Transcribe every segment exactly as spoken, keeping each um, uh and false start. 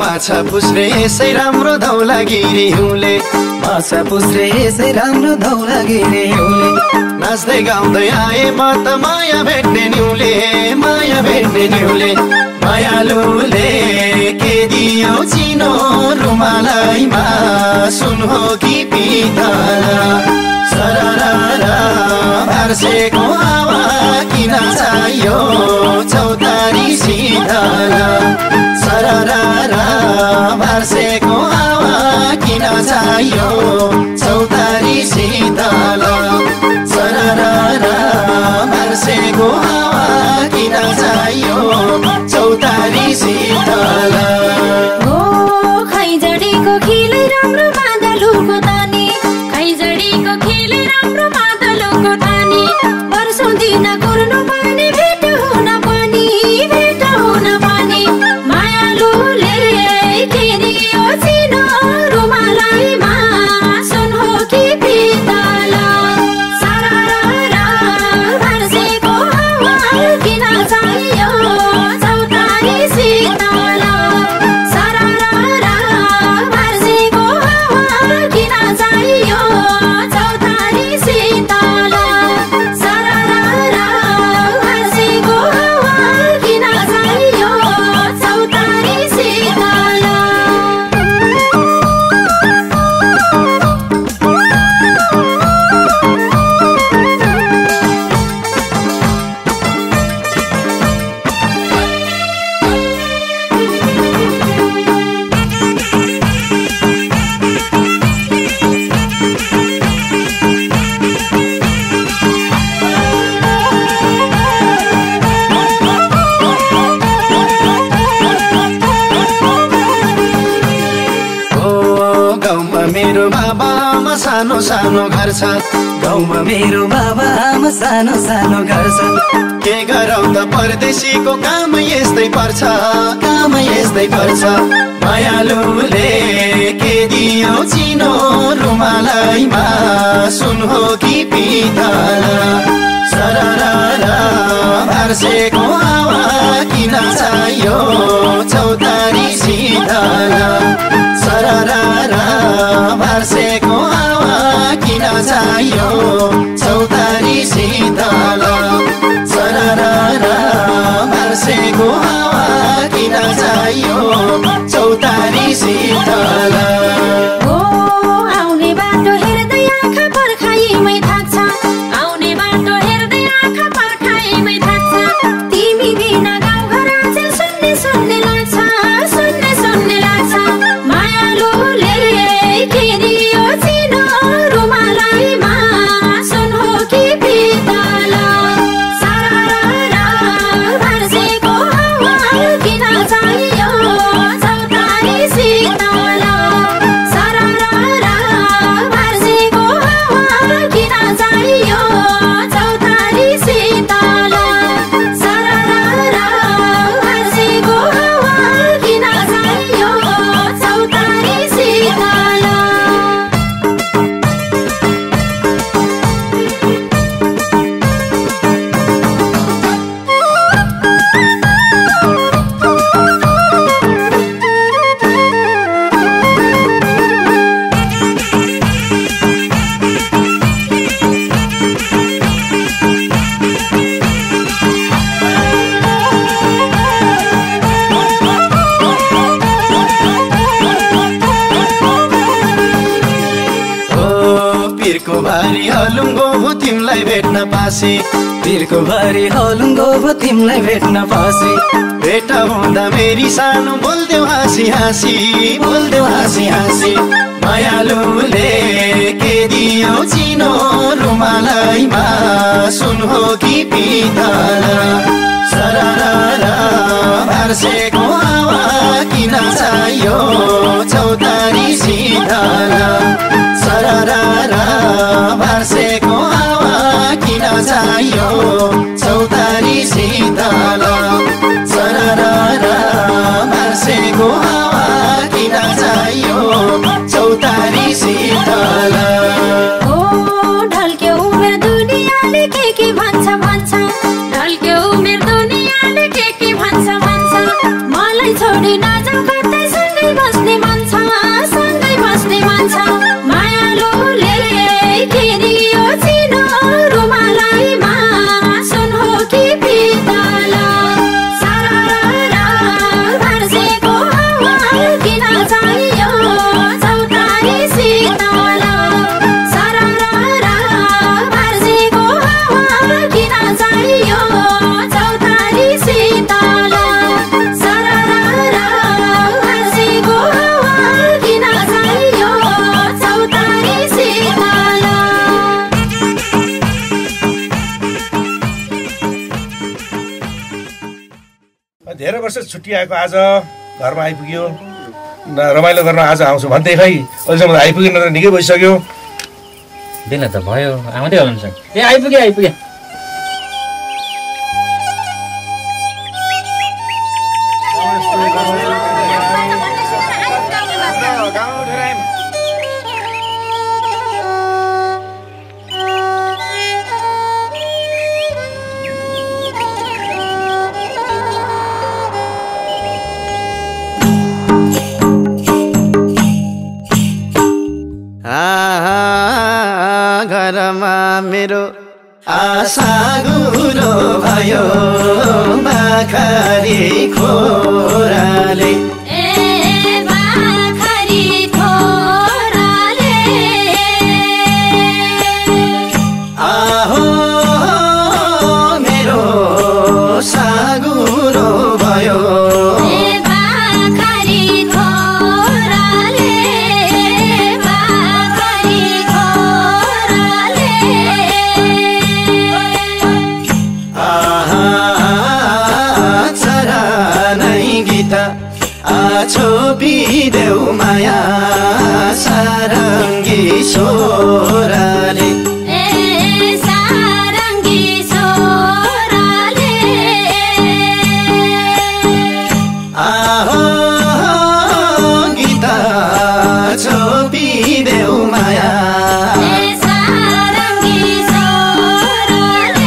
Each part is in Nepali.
माछा पुस्रे यसै राम्रो धौलागिरी हुले, माछा पुस्रे यसै राम्रो धौलागिरी हुले। नाच्दै गाउँदै आए म त माया भेट्ने न्युले, माया भेट्ने न्युले। मायालुले के दियो चिनो रुमालैमा सुन हो कि पितला, सररा भार्सेको हावा किन चाहियो चौतारी सिधला, सररा भार्सेको हावा किन चाहियो चौतारी सिधला, सररा भार्सेको हावा किन चाहियो चौतारी सिधला। मेरो बाबा आमा सानो सानो घर छ गाउँमा, मेरो बाबा आमा सानो सानो घर छ। के गरौँ त परदेशीको काम यस्तै पर्छ, काम यस्तै पर्छ। मायालुले के दियो चिनो रुमालैमा सुन हो कि पितला, सररा भार्सेको हावा किन चाहियो चौतारी सिधला, सररा भार्सेको हावा किन चाहियो चौतारी सिधला, सररा भार्सेको हावा किन चाहियो चौतारी सिधला। पीरको भारी हलुङ्गो भो तिमलाई भेट्न पासी, पीरको भारी हलुङ्गो भो तिमलाई भेट्न पासी। भेट हुँदा मेरी सानो बोल्देऊ हाँसी हाँसी, बोल्देऊ हाँसी हाँसी। मायालुले के दियो चिनो रुमालैमा सुन हो कि पितला, सररा भार्सेको हावा किन चाहियो चौतारी सिधला, सररा भार्सेको हावा किन चाहियो चौतारी सिधला, सररा भार्सेको हावा किन चाहियो चौतारी सिधला। मलाई छोडी नजाऊ कतै सुन। छुट्टी आएको आज घरमा आइपुग्यो रमाइलो गर्न आज आउँछु भन्दै खै अहिलेसम्म आइपुगेन त निकै भइसक्यो। बेला त भयो आउँदै हुनुहुन्छ। ए आइपुगे आइपुगे मेरो आशा गुरो भयो बाखरी खोराले आहो मेरो सागुरो भयो छोपिदेऊ माया सारङ्गी छोराले ए सारङ्गी छोराले आहो गीता छोपिदेऊ माया सारङ्गी छोराले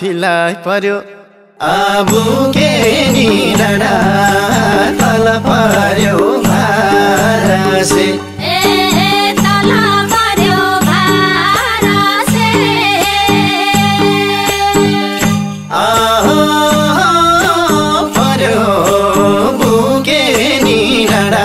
फिलाई पर्यो आबु के नि डडा तल पर्यो भारसे ए तल पर्यो भारसे आहो पर्यो बुके नि डडा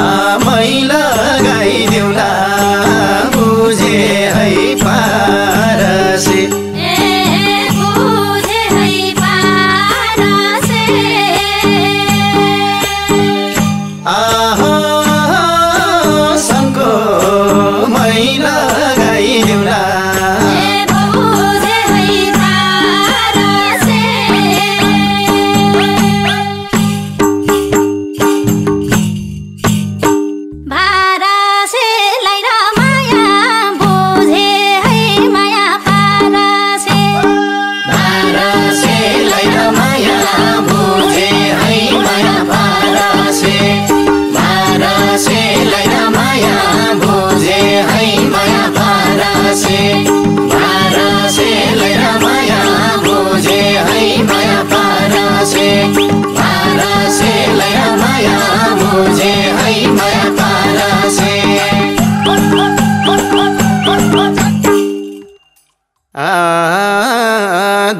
आमै लगाइदेऊला बुझे है पारसे ए बुझे है पारसे आहो सनको मै लगाइदेऊला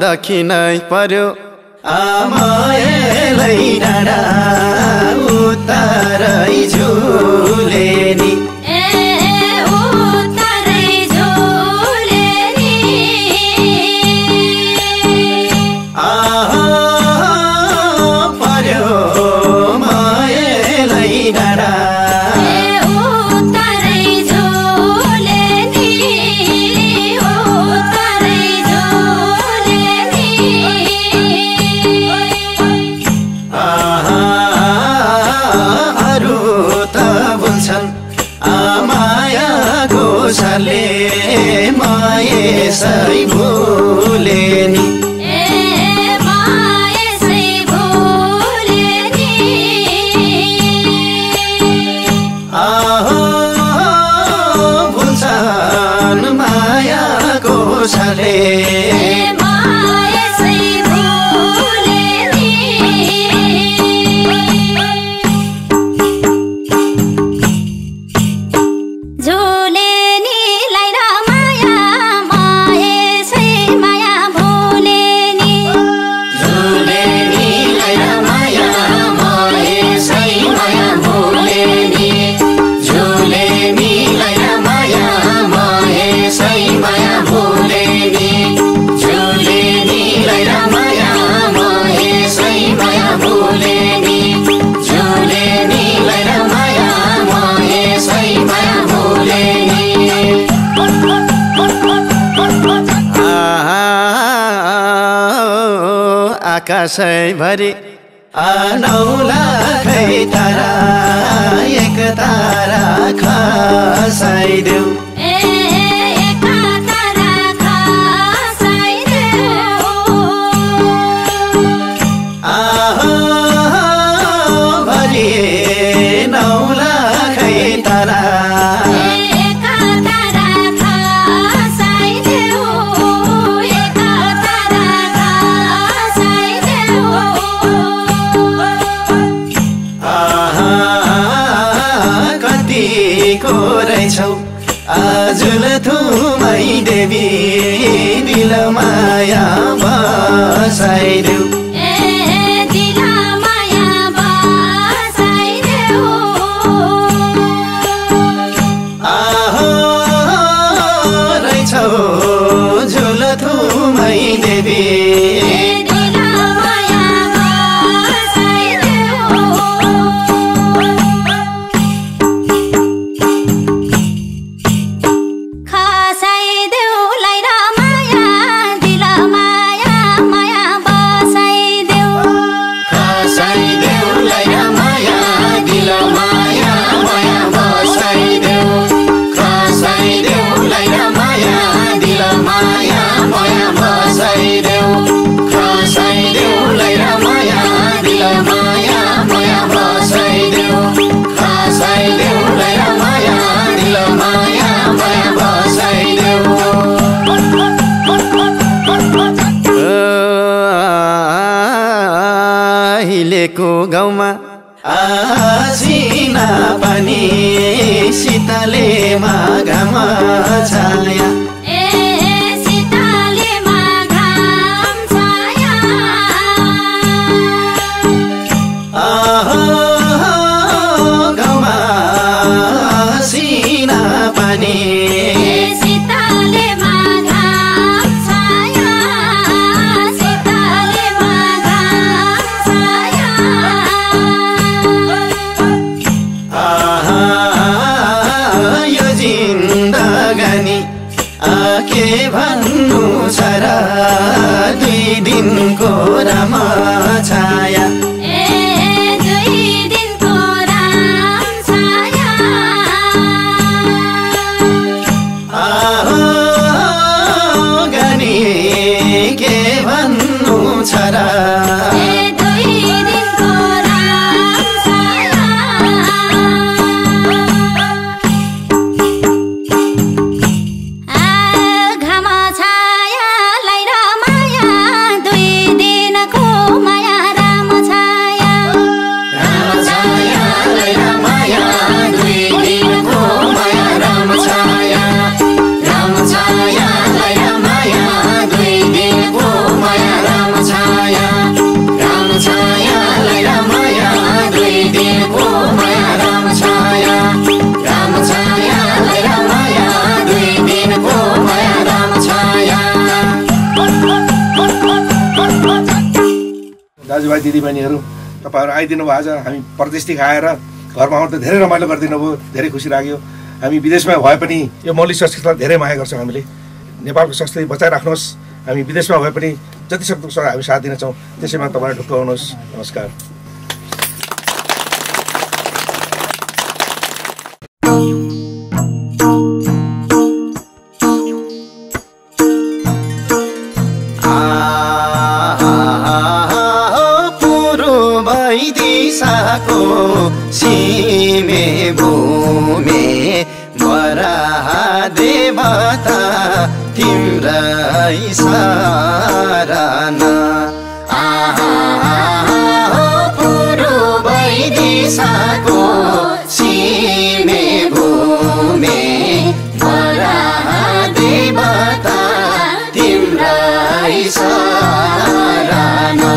दक्षिणै पर्यो आमाएलै डाँडा उतारै झुलेनी ले माये सही भूलेनी ए माये सही भूलेनी आकाशभरि आनौला खै तारा एक तारा खसाइदेऊ आहो भरि नौला खै तारा आजुल थुमाई देवी दिल माया बसाइदेऊ दिल माया बसाइदेऊ आहो रहेछौ जुल थुमाई देवी को गाउँमा आसिना पानी शीतले माघमा छाया ए शीतले माघम छाया आहो गाउँमा आसिना पानी दुई दिनको राम छाया ए दुई दिनको राम छाया आहो गनी के भन्नु छ र ए दुई दिनको राम छाया आ घाम छाया दाजुभाइ दिदीबहिनीहरू तपाईहरु आइदिनु भएको छ। हामी परदेशी खाएर घरमा आउन त धेरै रमाइलो गरिदिनु भयो, धेरै खुसी लाग्यो। हामी विदेशमा भए पनि यो मौलिक संस्कृतिलाई धेरै माया गर्छौं। हामीले नेपालको संस्कृति बचाइराख्नुहोस्। हामी विदेशमा भए पनि जति सक्दो हामी साथ दिन चाहौं। त्यसैमा तपाईहरु ढुक्क हुनुहोस्। नमस्कार। सीमे भूमे बराहा देवता तिम्रा सारा ना आहा आहा हो पुरु वैदेशा को सीमे भूमे बरा देवता तिम्रै सारा ना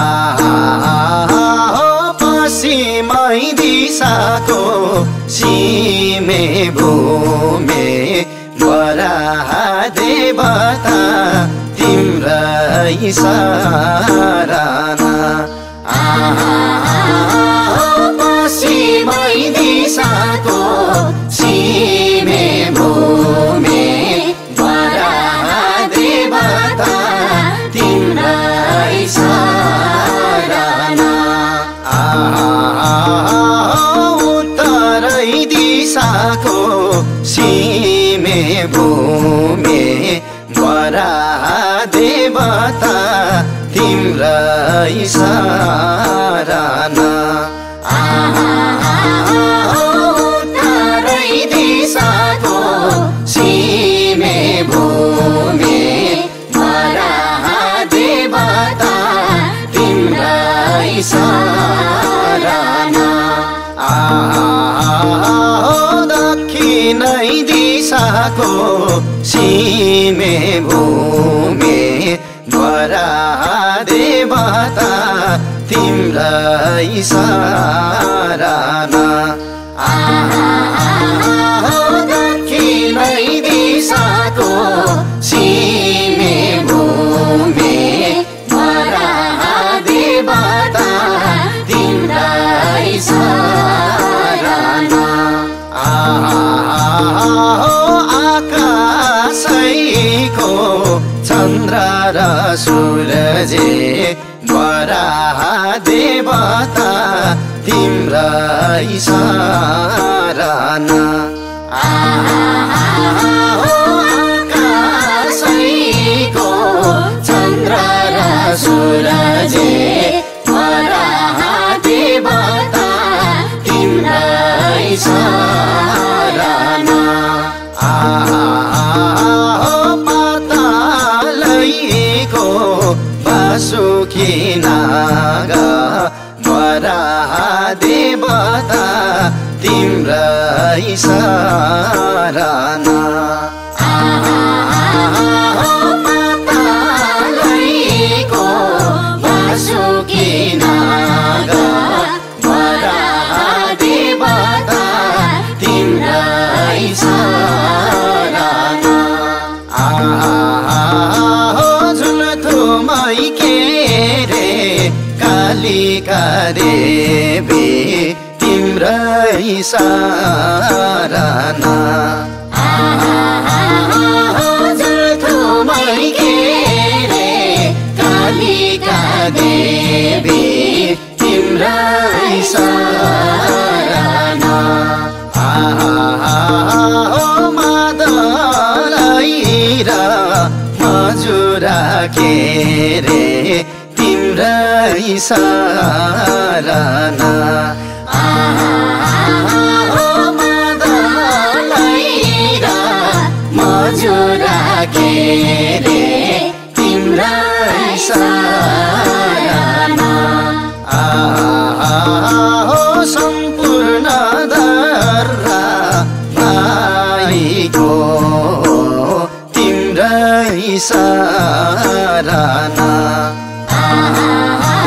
आहा आहा हो पश्चिमै दिशा को सीमे भूमे बरा देवता तिम्रै सारा ना आहा पश्चिमै दिशाको सीमे भूमे बरा देवता तिम्रै सारा ना आहा उत्तरै दिशाको सीमे भूमे बरा देवता तिम्रै सारा ना आहा उत्तरै दिशाको सीमे भूमे बरा देवता तिम्रै सारा ना आहा दक्षिणै दिशाको सीमे भूमे बरा देवता तिम्रै सारा ना आहा आहा दक्षिणै दिशाको सीमे भूमे बरा देवता तिम्रै सारा ना आहा आहा आकाशैको चन्द्र र सूरजे बरा देवता तिम्रै सारा ना आहा आकाशैको चन्द्र र सूरजे बरा देवता तिम्रै सारा ना आहा सुखी नागा बरा देवता तिम्रै सारा ना आहा आहा पातालैको वासुकी नागा बरा देवता तिम्रै सारा ना आहा कालिका देवी तिम्रै सारा ना आहा आहा जलथुमै के रे कालिका देवी तिम्रै सारा ना आहा आहा मादलैर मजुरा के रे तिम्रै सारा ना आहा आहा मादलैर मजुरा के रे तिम्रै सारा ना आहा आहा सम्पूर्ण धरा भाइको तिम्रै सारा ना म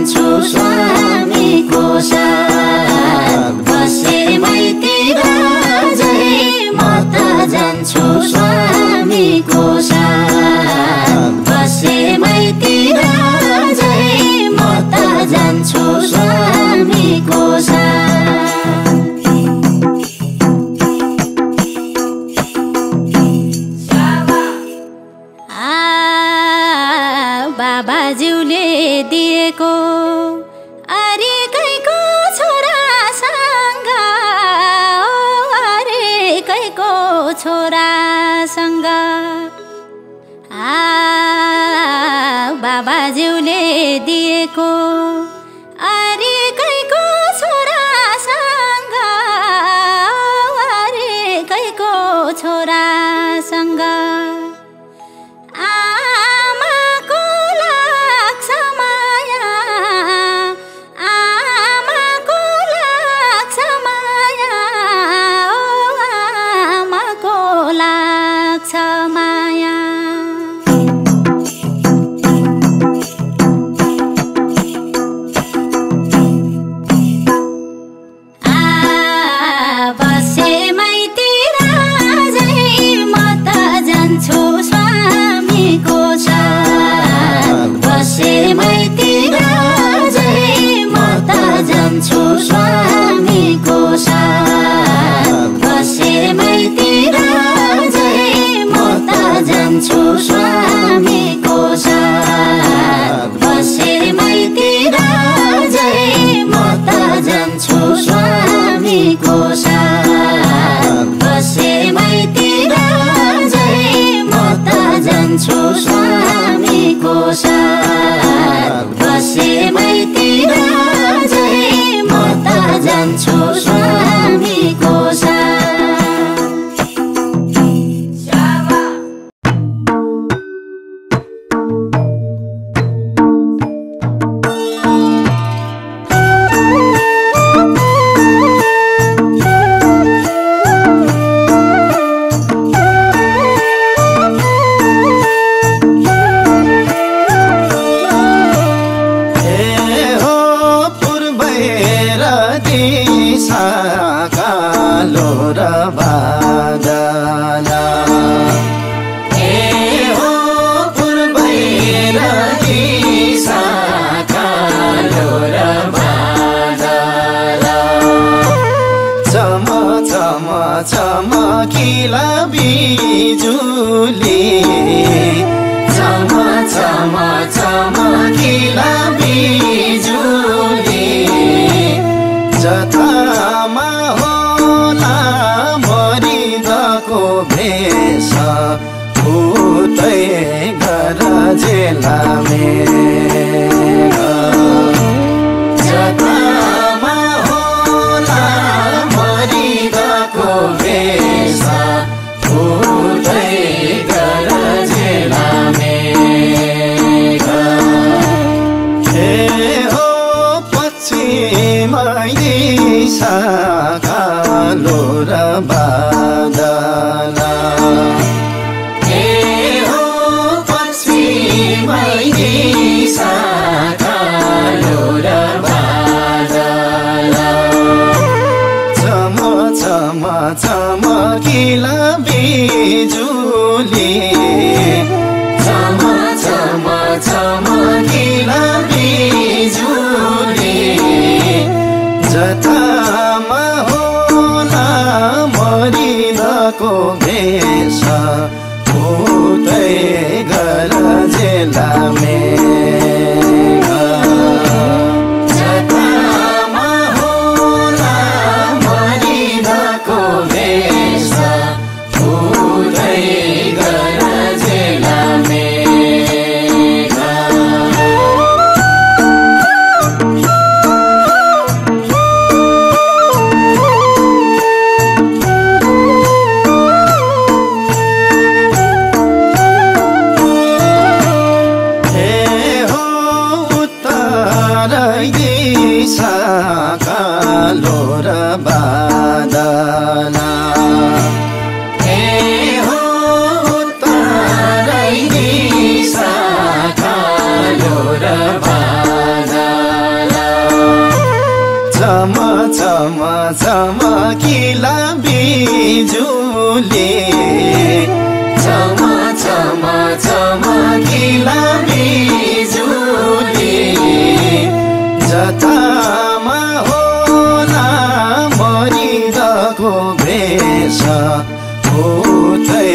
जान्छु स्वामीको साथ, बसे मैतिर जै म त जान्छु स्वामीको साथ, बसे मैतिर जै म त जान्छु स्वामीको साथ। बाबाज्यूले दिएको अरेकैको छोरासँग, अरेकैको छोरासँग, आ बाबाज्यूले दिएको अरेकैको छोरासँग, अरेकैको छोरासँग। झमा झमा झमा किला बिजुली झमा झमा झमा किला बिजुली जतामा होला मरिदको भेष भूतै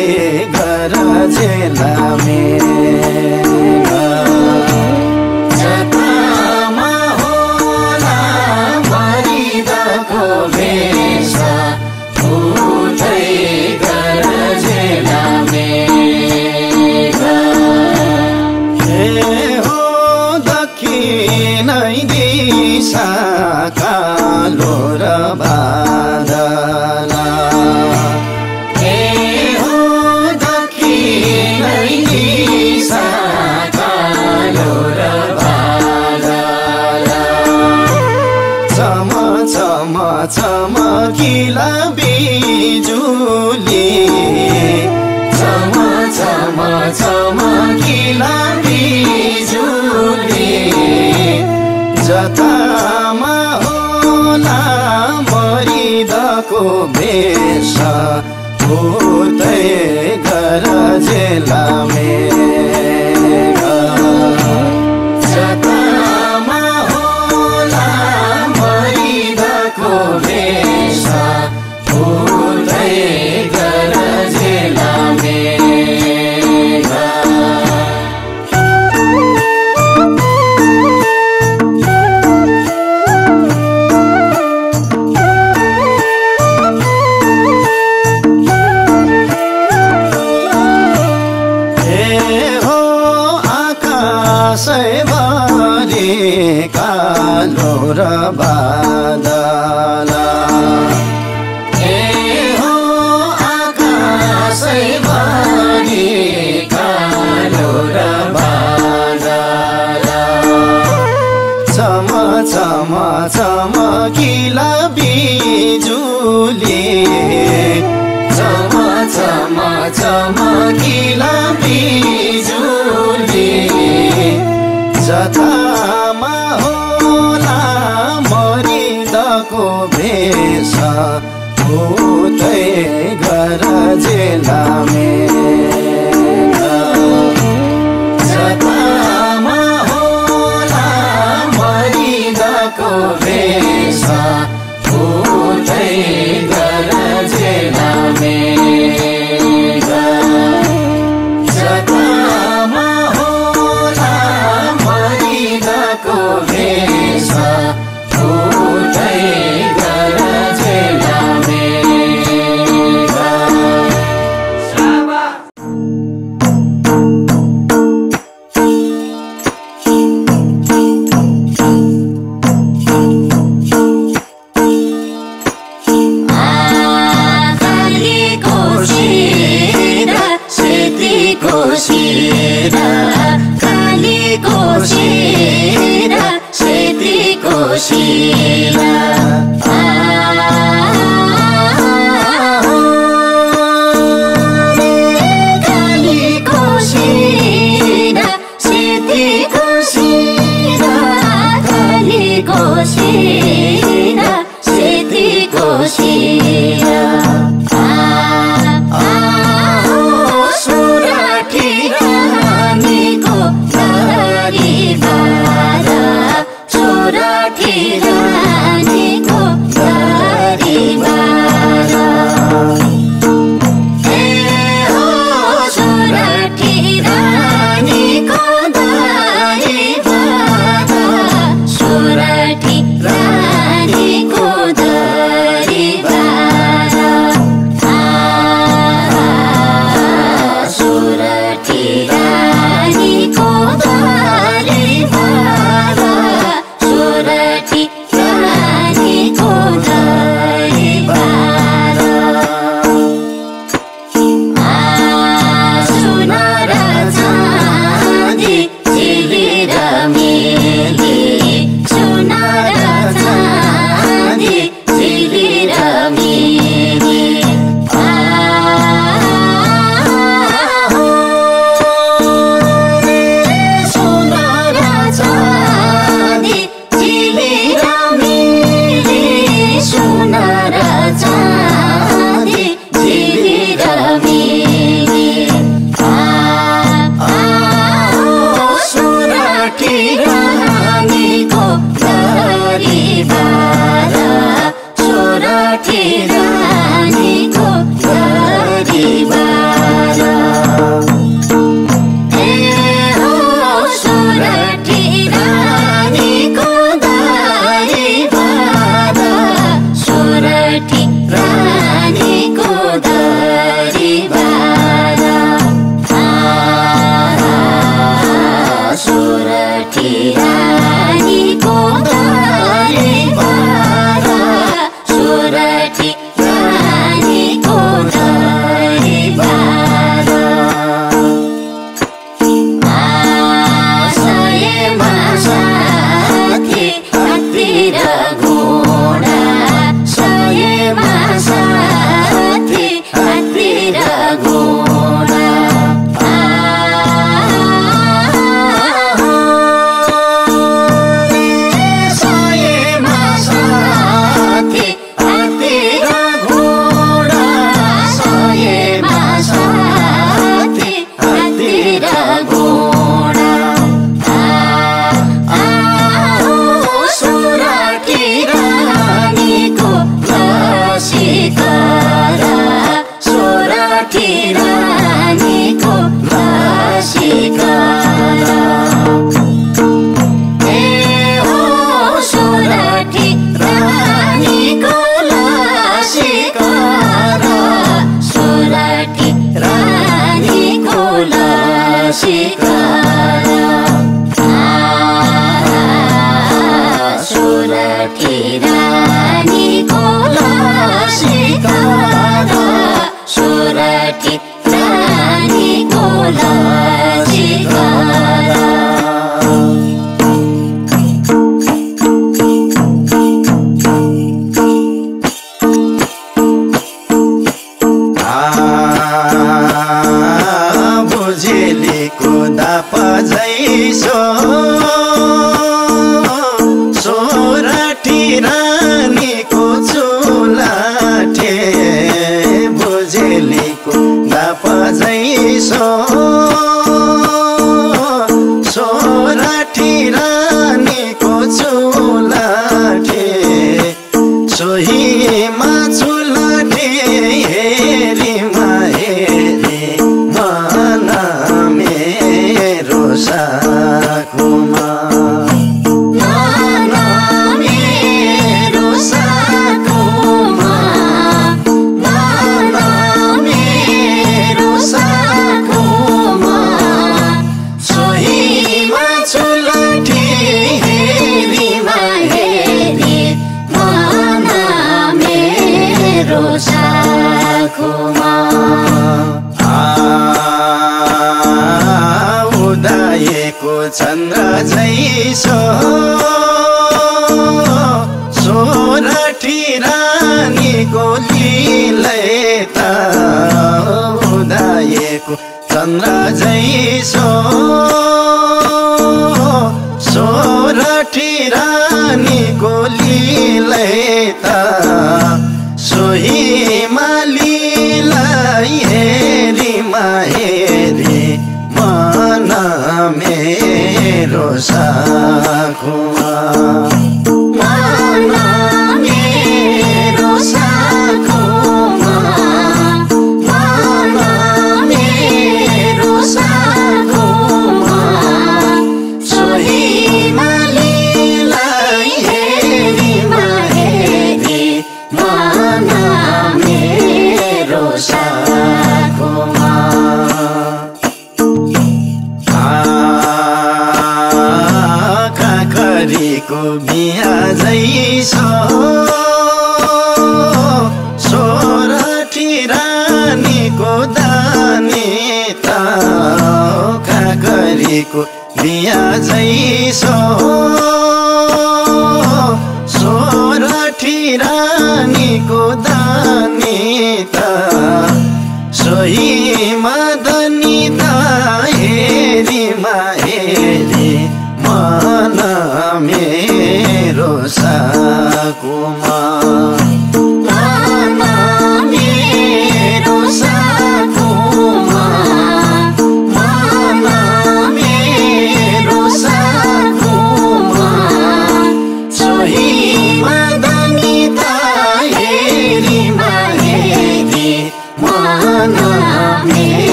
गरजेला मेरा चमकिला बिजुली चमा चमा चमकिला बिजुली जतामा होला मरिदको भेष भूतै गरजेला मेरा जतामा होला मरिदको भेष भूतै गरजेला मेरा बादला ए हो आकाशै भरि कालो र बादला झमा झमा झमकिला बिजुली झमा झमा झमकिला बिजुली जतामा को भेष भूतै गरजेला मेरा जतामा होला मरिदको भेष भूतै गरजेला मेरा जतामा होला मरिदको भेष रानी को दारी बारा सुरठी।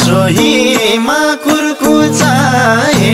सोही माकुर कुचाए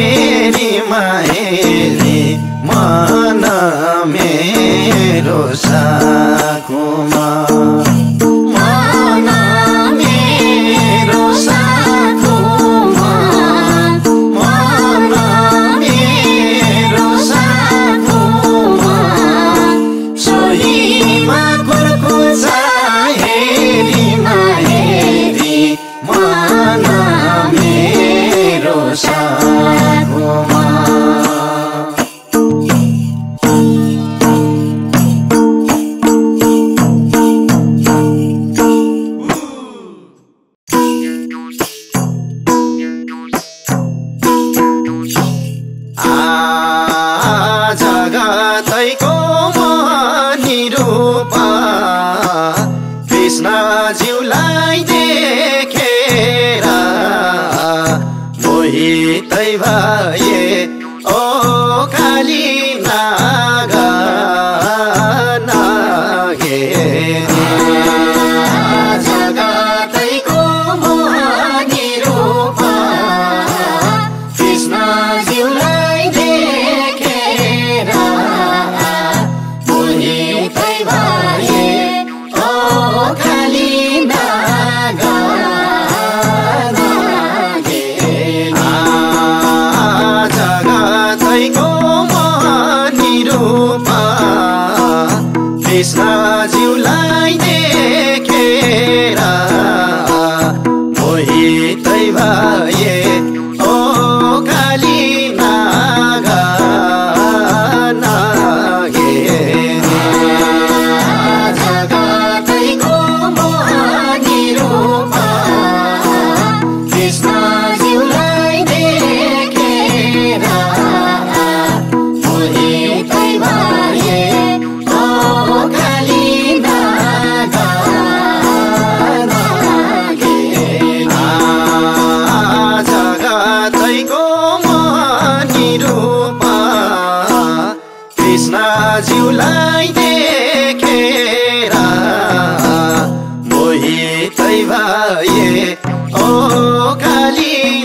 भए ओ खाली नागा नागे जगतैको मोहनी रूपमा कृष्ण ज्यूलाई देखेर मुनि तै भए ओ खाली नागा कृष्ण ज्यूलाई देखेर मोहित भए ओ खाली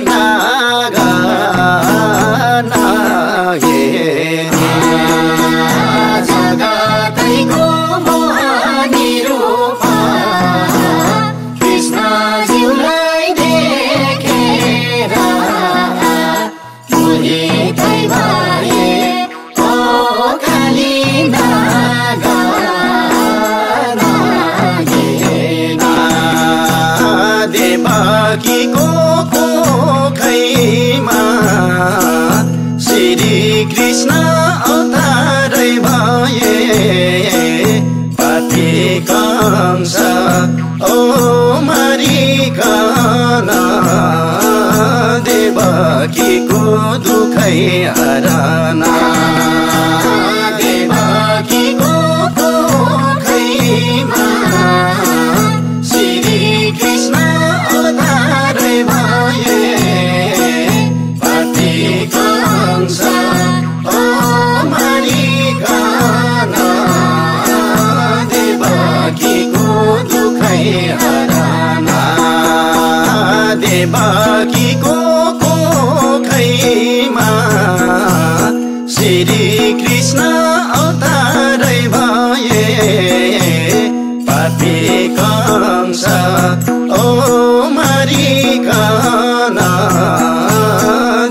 नागा नागे जगतैको मोहनी रूपमा कृष्ण ज्यूलाई देखेर मोहित भए ज्यूलाई देखेर मोहित भए ओ खाली नागा नागे जगतैको मोहनी रूपमा कृष्ण ज्यूलाई देखेर मोहित भए देवकीको कोखैमा श्री कृष्ण अवतारै भए पति कंस ओ मरिकन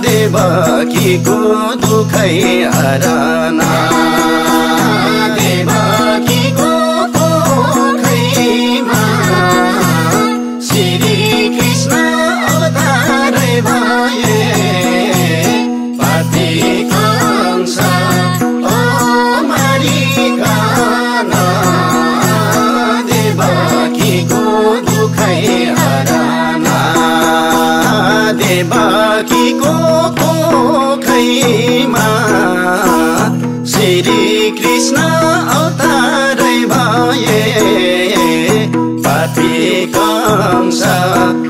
देवकीको दुखै हरन देवकीको कोखैमा श्री कृष्ण देवकीको कोखैमा श्री कृष्ण अवतारै भए पापी कंस ओ मरिकन देवकीको दुखै हरन देवकीको कोखैमा श्री कृष्ण अवतारै भए पापी कंस